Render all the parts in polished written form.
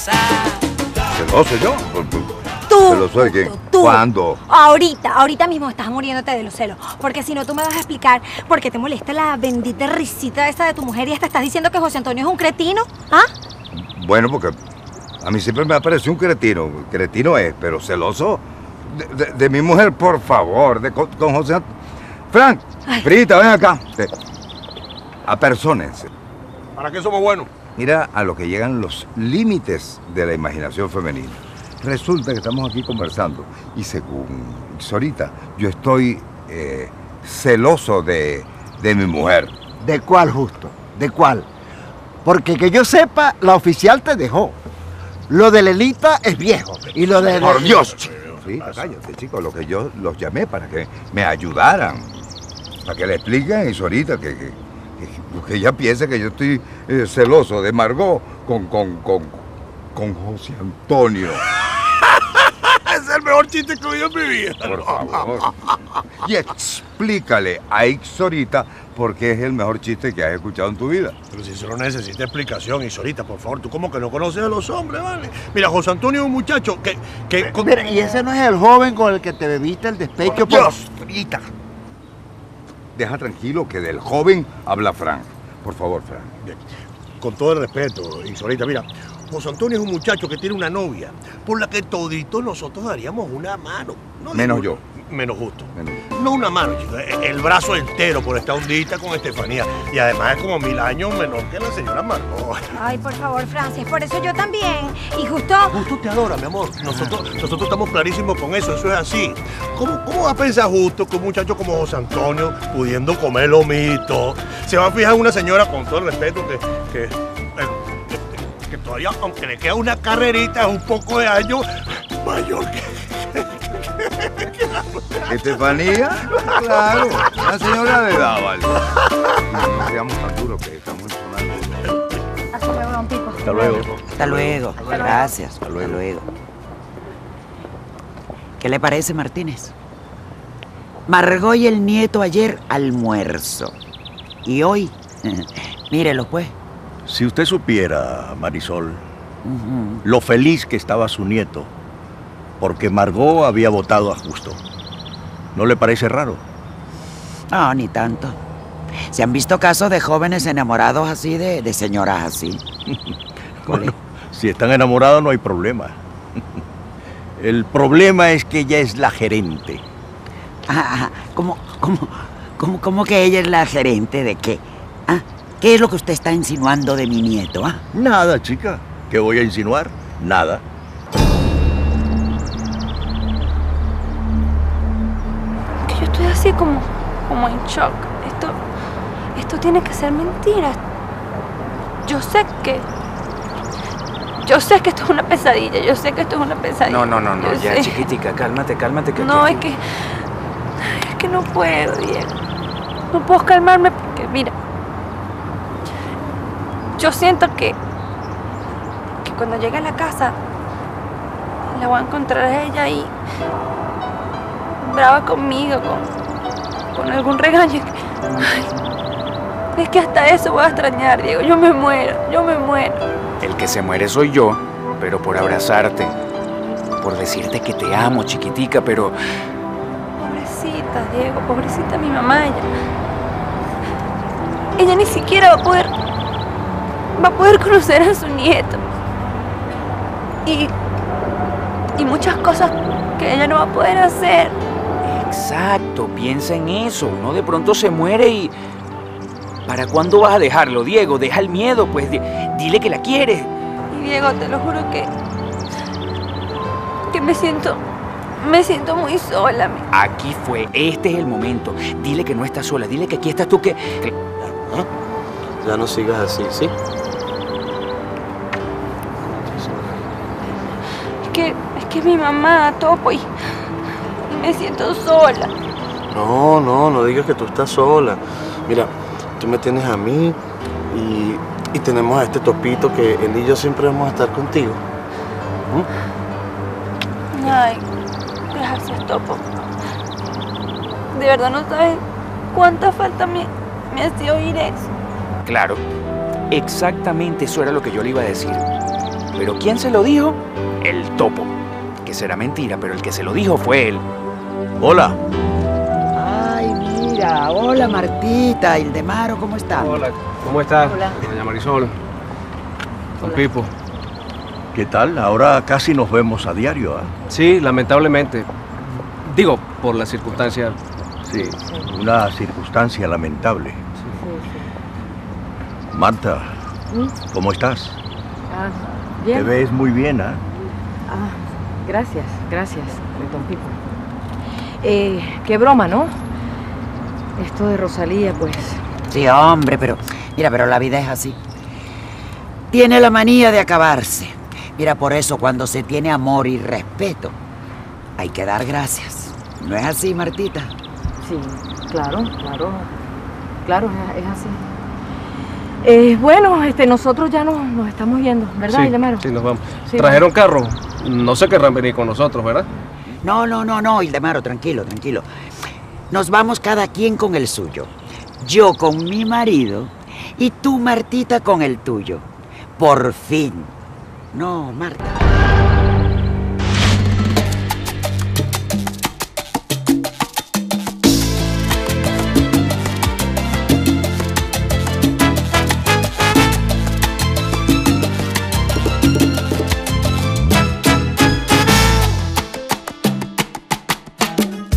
casa. ¿Celoso yo? ¿Tú? ¿Celoso de quién? ¿Tú? ¿Cuándo? Ahorita mismo estás muriéndote de los celos. Porque si no, tú me vas a explicar por qué te molesta la bendita risita esa de tu mujer y hasta estás diciendo que José Antonio es un cretino, ¿ah? Bueno, porque a mí siempre me ha parecido un cretino. Cretino es, pero celoso de mi mujer, por favor, con José Antonio. Frank, ay. Frita, ven acá. Apersónense. ¿Para qué somos buenos? Mira a lo que llegan los límites de la imaginación femenina. Resulta que estamos aquí conversando y según Itxorita, yo estoy celoso de mi mujer. ¿De cuál, Justo? ¿De cuál? Porque que yo sepa, la oficial te dejó. Lo de Lelita es viejo y lo de... ¡Por Dios! Sí, cállate, chicos, lo que yo los llamé para que me ayudaran, para que le expliquen a Itxorita que ella piensa que yo estoy celoso de Margot con José Antonio. Es el mejor chiste que yo vivía. Por favor. Y explícale a Itxorita por qué es el mejor chiste que has escuchado en tu vida. Pero si solo necesita explicación, Itxorita, por favor. Tú como que no conoces a los hombres, ¿vale? Mira, José Antonio es un muchacho que mira, y ese no es el joven con el que te bebiste el despecho. Dios, Itxorita. Deja tranquilo que del joven habla Frank. Por favor, Frank. Bien. Con todo el respeto, Itxorita, mira, José Antonio es un muchacho que tiene una novia por la que todito nosotros daríamos una mano. No menos yo. Menos Justo. Menos. No una mano, chico, el brazo entero por esta ondita con Estefania. Y además es como 1000 años menor que la señora Margot. Ay, por favor, Francis, por eso yo también. Y Justo... Justo te adora, mi amor. Nosotros estamos clarísimos con eso, eso es así. ¿Cómo va a pensar Justo que un muchacho como José Antonio, pudiendo comer lomito, se va a fijar en una señora, con todo el respeto, que todavía, aunque le queda una carrerita, un poco de años, mayor que la... Estefania, claro, la señora de Dávalo. No seamos tan duros que estamos sonando. Hasta luego, don Pipo. Hasta luego. Hasta luego. Gracias. Hasta luego. ¿Qué le parece, Martínez? Margot y el nieto ayer almuerzo. Y hoy, mírelo pues. Si usted supiera, Marisol, lo feliz que estaba su nieto, porque Margot había votado a Justo. ¿No le parece raro? No, ni tanto. Se han visto casos de jóvenes enamorados así, de señoras así. Bueno, si están enamorados no hay problema. El problema es que ella es la gerente. Ah, ¿Cómo que ella es la gerente de qué? ¿Ah? ¿Qué es lo que usted está insinuando de mi nieto? ¿Ah? Nada, chica. ¿Qué voy a insinuar? Nada. Así como en shock. Esto tiene que ser mentira. Yo sé que esto es una pesadilla. No, ya sé. Chiquitica, cálmate. Es que no puedo, Diego. No puedo calmarme porque, mira, yo siento que cuando llegue a la casa la voy a encontrar a ella ahí brava conmigo, con algún regaño. Ay, es que hasta eso voy a extrañar, Diego. Yo me muero. El que se muere soy yo, pero por abrazarte, por decirte que te amo, chiquitica, pero... Pobrecita, Diego, pobrecita mi mamá. Ella ni siquiera va a poder conocer a su nieto. Y muchas cosas que ella no va a poder hacer. Exacto, piensa en eso, ¿no? De pronto se muere y... ¿Para cuándo vas a dejarlo, Diego? Deja el miedo, pues, dile que la quieres. Y Diego, te lo juro que me siento muy sola. Aquí fue, este es el momento. Dile que no estás sola, dile que aquí estás tú, que... Ya no sigas así, ¿sí? Es que mi mamá, Topo, y... Me siento sola. No digas que tú estás sola. Mira, tú me tienes a mí y tenemos a este Topito que él y yo siempre vamos a estar contigo. Ay, gracias, Topo. De verdad no sabes cuánta falta me hacía oír eso. Claro, exactamente eso era lo que yo le iba a decir. ¿Pero quién se lo dijo? El topo. Que será mentira, pero el que se lo dijo fue él. Hola. Ay, mira. Hola, Martita. Ildemaro, ¿cómo está? Hola. ¿Cómo estás? Hola. Doña Marisol. Don Pipo. ¿Qué tal? Ahora casi nos vemos a diario, ¿eh? Sí, lamentablemente. Digo, por las circunstancias. Sí, una circunstancia lamentable. Sí. Marta, ¿cómo estás? Ah, bien. Te ves muy bien, ¿eh? Ah, gracias, gracias, Don Pipo. Qué broma, ¿no? Esto de Rosalía, pues. Sí, hombre, pero mira, pero la vida es así. Tiene la manía de acabarse. Mira, por eso cuando se tiene amor y respeto, hay que dar gracias. ¿No es así, Martita? Sí, claro, claro. Claro, es así. Bueno, nosotros ya nos estamos yendo, ¿verdad, Ildemaro? Sí, nos vamos. Sí, trajeron carro. No se querrán venir con nosotros, ¿verdad? No, no, no, no, Ildemaro, tranquilo, tranquilo. Nos vamos cada quien con el suyo. Yo con mi marido y tú, Martita, con el tuyo. Por fin. No, Marta.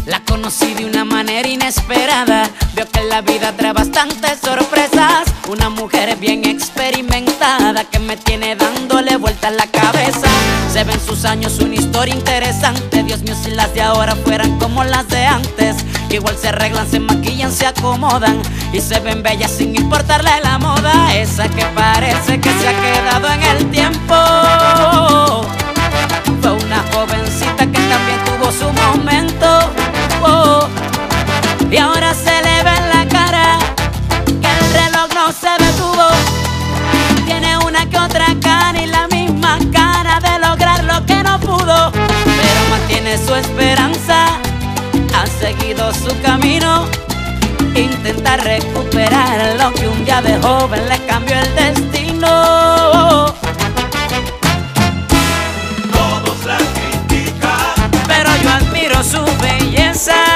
La conocí de una manera inesperada. Veo que la vida trae bastantes sorpresas. Una mujer bien experimentada que me tiene dándole vueltas la cabeza. Se ven sus años una historia interesante. Dios mío, si las de ahora fueran como las de antes, que igual se arreglan, se maquillan, se acomodan y se ven bellas sin importarle la moda. Esa que parece que se ha quedado en el tiempo fue una jovencita que también tuvo su momento, oh, y ahora se le ve en la cara que el reloj no se detuvo. Tiene una que otra cara y la misma cara de lograr lo que no pudo, pero mantiene su esperanza, ha seguido su camino, intenta recuperar lo que un día de joven le cambió el destino. Todos la critican, pero yo admiro su belleza.